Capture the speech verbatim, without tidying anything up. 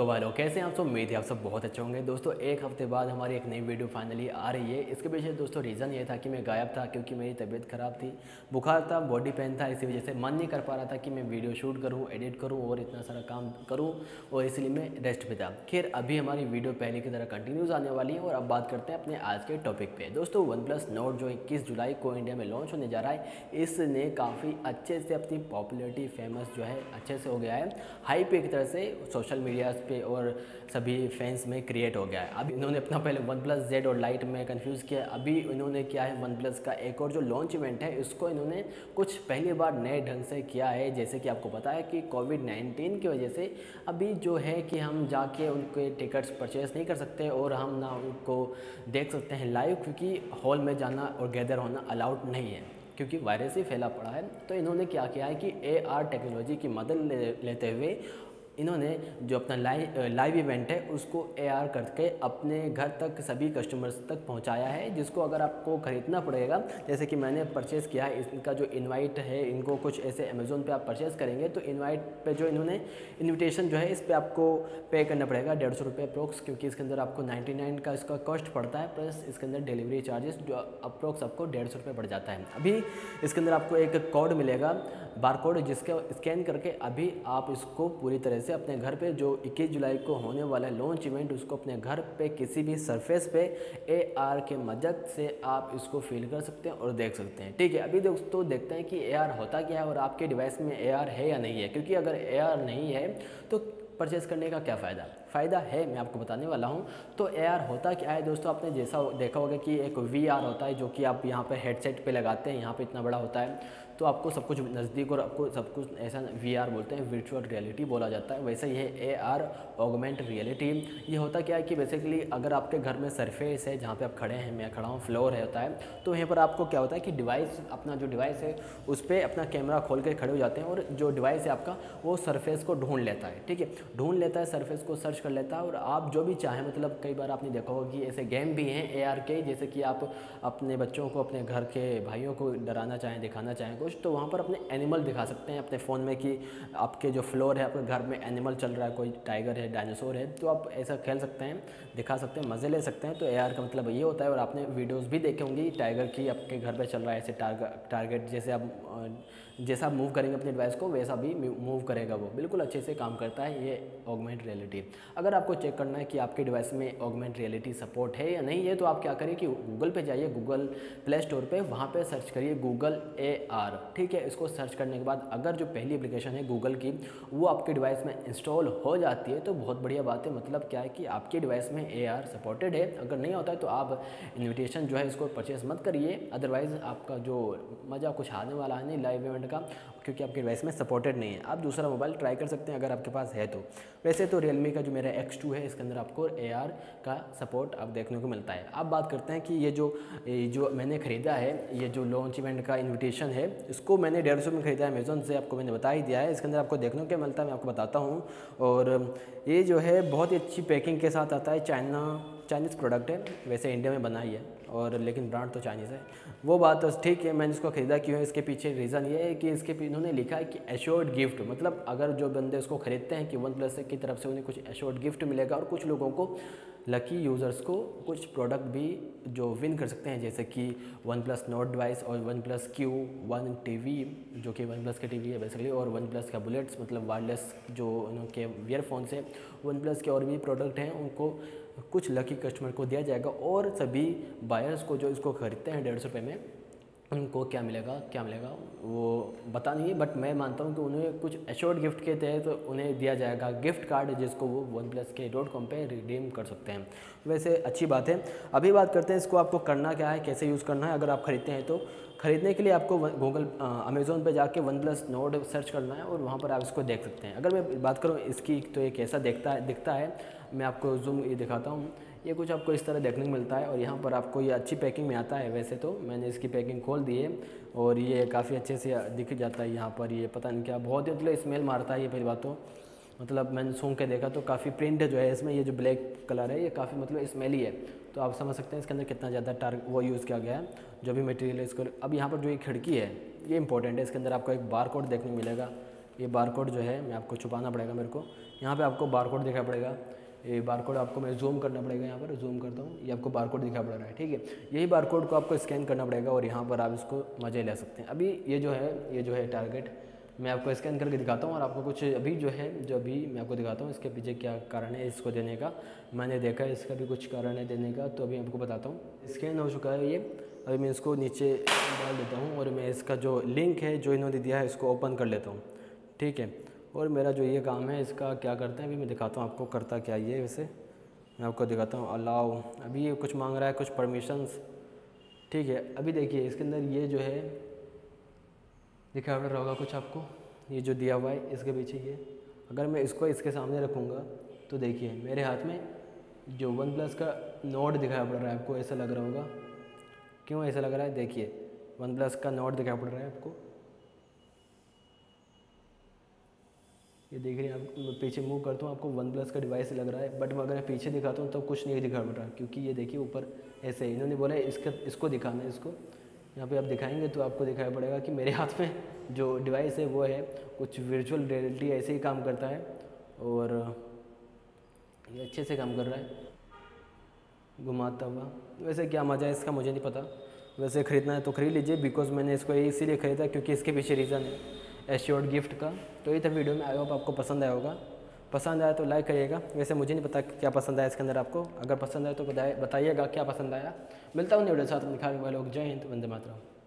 तो भाई लोग कैसे हैं आप सब, उम्मीद है आप सब बहुत अच्छे होंगे। दोस्तों एक हफ्ते बाद हमारी एक नई वीडियो फाइनली आ रही है। इसके पीछे दोस्तों रीज़न ये था कि मैं गायब था, क्योंकि मेरी तबीयत ख़राब थी, बुखार था, बॉडी पेन था। इसी वजह से मन नहीं कर पा रहा था कि मैं वीडियो शूट करूं, एडिट करूं और इतना सारा काम करूं, और इसलिए मैं रेस्ट पे था। खैर अभी हमारी वीडियो पहले की तरह कंटिन्यूज़ आने वाली है। और अब बात करते हैं अपने आज के टॉपिक पर। दोस्तों वन प्लस नॉर्ड जो इक्कीस जुलाई को इंडिया में लॉन्च होने जा रहा है, इसने काफ़ी अच्छे से अपनी पॉपुलरिटी फेमस जो है अच्छे से हो गया है। हाइप एक तरह से सोशल मीडिया पे और सभी फैंस में क्रिएट हो गया है। अब इन्होंने अपना पहले वन प्लस जेड और लाइट में कंफ्यूज किया। अभी इन्होंने क्या है, वन प्लस का एक और जो लॉन्च इवेंट है इसको इन्होंने कुछ पहली बार नए ढंग से किया है। जैसे कि आपको पता है कि कोविड नाइन्टीन की वजह से अभी जो है कि हम जाके उनके टिकट्स परचेज नहीं कर सकते और हम ना उनको देख सकते हैं लाइव, क्योंकि हॉल में जाना और गैदर होना अलाउड नहीं है, क्योंकि वायरस ही फैला पड़ा है। तो इन्होंने क्या किया है कि ए आर टेक्नोलॉजी की मदद ले, लेते हुए इन्होंने जो अपना लाइव लाइव इवेंट है उसको एआर करके अपने घर तक सभी कस्टमर्स तक पहुंचाया है, जिसको अगर आपको ख़रीदना पड़ेगा। जैसे कि मैंने परचेज़ किया है, इनका जो इनवाइट है, इनको कुछ ऐसे अमेज़ोन पे आप परचेज़ करेंगे तो इनवाइट पे जो इन्होंने इन्विटेशन जो है इस पर आपको पे करना पड़ेगा डेढ़ सौ रुपये अप्रोक्स, क्योंकि इसके अंदर आपको नाइन्टी नाइन का इसका कॉस्ट पड़ता है, प्लस इसके अंदर डिलीवरी चार्जेस जो अप्रोक्स आपको डेढ़ सौ रुपये पड़ जाता है। अभी इसके अंदर आपको एक कोड मिलेगा, बार कोड, जिसका स्कैन करके अभी आप इसको पूरी तरह से अपने घर पे जो इक्कीस जुलाई को होने वाला लॉन्च इवेंट उसको अपने घर पे किसी भी सरफेस पे एआर के मदद से आप इसको फील कर सकते हैं और देख सकते हैं। ठीक है, अभी दोस्तों देखते हैं कि एआर होता क्या है और आपके डिवाइस में एआर है या नहीं है, क्योंकि अगर एआर नहीं है तो परचेज़ करने का क्या फ़ायदा फ़ायदा है, मैं आपको बताने वाला हूं। तो एआर होता क्या है दोस्तों, आपने जैसा देखा होगा कि एक वीआर होता है जो कि आप यहां पर हेडसेट पे लगाते हैं, यहां पे इतना बड़ा होता है तो आपको सब कुछ नज़दीक और आपको सब कुछ ऐसा वीआर बोलते हैं, वर्चुअल रियलिटी बोला जाता है। वैसे यह एआर ऑगमेंट रियलिटी, ये होता क्या है कि बेसिकली अगर आपके घर में सरफेस है जहाँ पर आप खड़े हैं, मैं खड़ा हूँ, फ्लोर है होता है, तो यहाँ पर आपको क्या होता है कि डिवाइस, अपना जो डिवाइस है उस पर अपना कैमरा खोल के खड़े हो जाते हैं और जो डिवाइस है आपका वो सरफेस को ढूंढ लेता है। ठीक है, ढूंढ लेता है, सरफेस को सर्च कर लेता है और आप जो भी चाहें, मतलब कई बार आपने देखा होगा कि ऐसे गेम भी हैं एआर के, जैसे कि आप अपने बच्चों को, अपने घर के भाइयों को डराना चाहें, दिखाना चाहें कुछ, तो वहाँ पर अपने एनिमल दिखा सकते हैं अपने फ़ोन में कि आपके जो फ्लोर है, आपके घर में एनिमल चल रहा है, कोई टाइगर है, डायनासोर है, तो आप ऐसा खेल सकते हैं, दिखा सकते हैं, मज़े ले सकते हैं। तो एआर का मतलब ये होता है। और आपने वीडियोज़ भी देखे होंगी टाइगर की, आपके घर पर चल रहा है ऐसे टारगेट, जैसे आप जैसा आप मूव करेंगे अपने डिवाइस को वैसा भी मूव करेगा, वो बिल्कुल अच्छे से काम करता है ये ऑगमेंट रियलिटी। अगर आपको चेक करना है कि आपके डिवाइस में ऑगमेंट रियलिटी सपोर्ट है या नहीं है, तो आप क्या करिए कि गूगल पे जाइए, गूगल प्ले स्टोर पे, वहाँ पे सर्च करिए गूगल एआर। ठीक है, इसको सर्च करने के बाद अगर जो पहली एप्लीकेशन है गूगल की वो आपके डिवाइस में इंस्टॉल हो जाती है तो बहुत बढ़िया बात है। मतलब क्या है कि आपके डिवाइस में एआर सपोर्टेड है। अगर नहीं होता है तो आप इन्विटेशन जो है इसको परचेज़ मत करिए, अदरवाइज़ आपका जो मज़ा कुछ आने वाला है नहीं लाइव इवेंट का, क्योंकि आपके डिवाइस में सपोर्टेड नहीं है। आप दूसरा मोबाइल ट्राई कर सकते हैं अगर आपके पास है तो। वैसे तो Realme का जो मेरा एक्स टू है इसके अंदर आपको A R का सपोर्ट आप देखने को मिलता है। अब बात करते हैं कि ये जो ये जो मैंने ख़रीदा है, ये जो लॉन्च इवेंट का इनविटेशन है, इसको मैंने डेढ़ सौ में ख़रीदा है अमेज़ोन से, आपको मैंने बता ही दिया है। इसके अंदर आपको देखने को मिलता है, मैं आपको बताता हूँ। और ये जो है बहुत ही अच्छी पैकिंग के साथ आता है, चाइना चाइनीज़ प्रोडक्ट है, वैसे इंडिया में बना ही है और लेकिन ब्रांड तो चाइनीज़ है। वो बात तो ठीक है, मैंने इसको ख़रीदा क्यों है, इसके पीछे रीज़न ये है कि इसके इन्होंने लिखा है कि एश्योर्ड गिफ्ट, मतलब अगर जो बंदे इसको ख़रीदते हैं कि वन प्लस की तरफ से उन्हें कुछ एश्योर्ड गिफ्ट मिलेगा और कुछ लोगों को, लकी यूज़र्स को कुछ प्रोडक्ट भी जो विन कर सकते हैं, जैसे कि वन प्लस नॉट डिवाइस और OnePlus Q one TV जो कि वन प्लस की टी वी है बेसिकली, और वन प्लस का बुलेट्स मतलब वायरलेस जो उनके ईयरफोन्स हैं, वन प्लस के और भी प्रोडक्ट हैं, उनको कुछ लकी कस्टमर को दिया जाएगा। और सभी बायर्स को जो इसको ख़रीदते हैं डेढ़ सौ रुपये में उनको क्या मिलेगा क्या मिलेगा वो पता नहीं है, बट मैं मानता हूँ कि उन्हें कुछ एश्योर्ड गिफ्ट के तहत तो उन्हें दिया जाएगा गिफ्ट कार्ड, जिसको वो वन प्लस के डॉट कॉम पर रिडीम कर सकते हैं। वैसे अच्छी बात है। अभी बात करते हैं इसको आपको करना क्या है, कैसे यूज़ करना है। अगर आप ख़रीदते हैं तो ख़रीदने के लिए आपको गूगल अमेज़ोन पे जाके वन प्लस नॉर्ड सर्च करना है और वहाँ पर आप इसको देख सकते हैं। अगर मैं बात करूँ इसकी तो ये कैसा देखता है दिखता है, मैं आपको जूम ये दिखाता हूँ, ये कुछ आपको इस तरह देखने को मिलता है और यहाँ पर आपको ये अच्छी पैकिंग में आता है। वैसे तो मैंने इसकी पैकिंग खोल दी है और ये काफ़ी अच्छे से दिख जाता है यहाँ पर, ये पता नहीं क्या बहुत ही मतलब स्मेल मारता है ये, पहली बात तो मतलब मैंने सूंघ के देखा तो काफ़ी प्रिंट जो है इसमें, ये जो ब्लैक कलर है ये काफ़ी मतलब स्मेली है, तो आप समझ सकते हैं इसके अंदर कितना ज़्यादा टार्ग वो यूज़ किया गया है जो भी मटेरियल है इसको। अब यहाँ पर जो ये खिड़की है ये इंपॉर्टेंट है, इसके अंदर आपको एक बार कोड देखने को मिलेगा, ये बार कोड जो है मैं आपको छुपाना पड़ेगा मेरे को, यहाँ पे आपको बारकोड दिखाई पड़ेगा, ये बारकोड आपको मैं जूम करना पड़ेगा, यहाँ पर जूम करता हूँ, ये आपको बारकोड दिखाई पड़ रहा है, ठीक है। यही बारकोड को आपको स्कैन करना पड़ेगा और यहाँ पर आप इसको मजे ले सकते हैं। अभी ये जो है ये जो है टारगेट मैं आपको स्कैन करके दिखाता हूँ और आपको कुछ अभी जो है जो अभी मैं आपको दिखाता हूँ इसके पीछे क्या कारण है इसको देने का, मैंने देखा है इसका भी कुछ कारण है देने का, तो अभी आपको बताता हूँ। स्कैन हो चुका है ये, अभी मैं इसको नीचे डाल देता हूँ और मैं इसका जो लिंक है जो इन्होंने दिया है इसको ओपन कर लेता हूँ, ठीक है। और मेरा जो ये काम है इसका क्या करते हैं अभी मैं दिखाता हूँ आपको करता क्या ये, वैसे मैं आपको दिखाता हूँ। अलाउ, अभी ये कुछ मांग रहा है कुछ परमिशंस, ठीक है। अभी देखिए इसके अंदर ये जो है दिखा पड़ रहा होगा कुछ आपको, ये जो दिया हुआ है इसके पीछे ये, अगर मैं इसको इसके सामने रखूँगा तो देखिए मेरे हाथ में जो वन प्लस का नोट दिखाई पड़ रहा है, आपको ऐसा लग रहा होगा, क्यों ऐसा लग रहा है, देखिए वन प्लस का नोट दिखाई पड़ रहा है आपको, ये देख रहे हैं आप, पीछे मूव करता हूँ आपको वन प्लस का डिवाइस लग रहा है, बट मैं अगर मैं पीछे दिखाता हूँ तो कुछ नहीं दिखा पड़ रहा, क्योंकि ये देखिए ऊपर ऐसे इन्होंने बोला है इसका इसको दिखाना है, इसको यहाँ पे आप दिखाएंगे तो आपको दिखाई पड़ेगा कि मेरे हाथ में जो डिवाइस है वो है कुछ वर्चुअल रियलिटी, ऐसे ही काम करता है और ये अच्छे से काम कर रहा है घुमाता हुआ। वैसे क्या मज़ा है इसका मुझे नहीं पता, वैसे ख़रीदना है तो ख़रीद लीजिए, बिकॉज़ मैंने इसको इसीलिए ख़रीदा क्योंकि इसके पीछे रीज़न है एश्योर्ड गिफ्ट का। तो ये था वीडियो में, आई होप आपको पसंद आया होगा, पसंद आया तो लाइक करिएगा, वैसे मुझे नहीं पता क्या पसंद आया इसके अंदर आपको, अगर पसंद आया तो बताइएगा क्या पसंद आया। मिलता हूँ वीडियो साथ में, दिखा वाले लोग, जय हिंद, वंदे मातरम।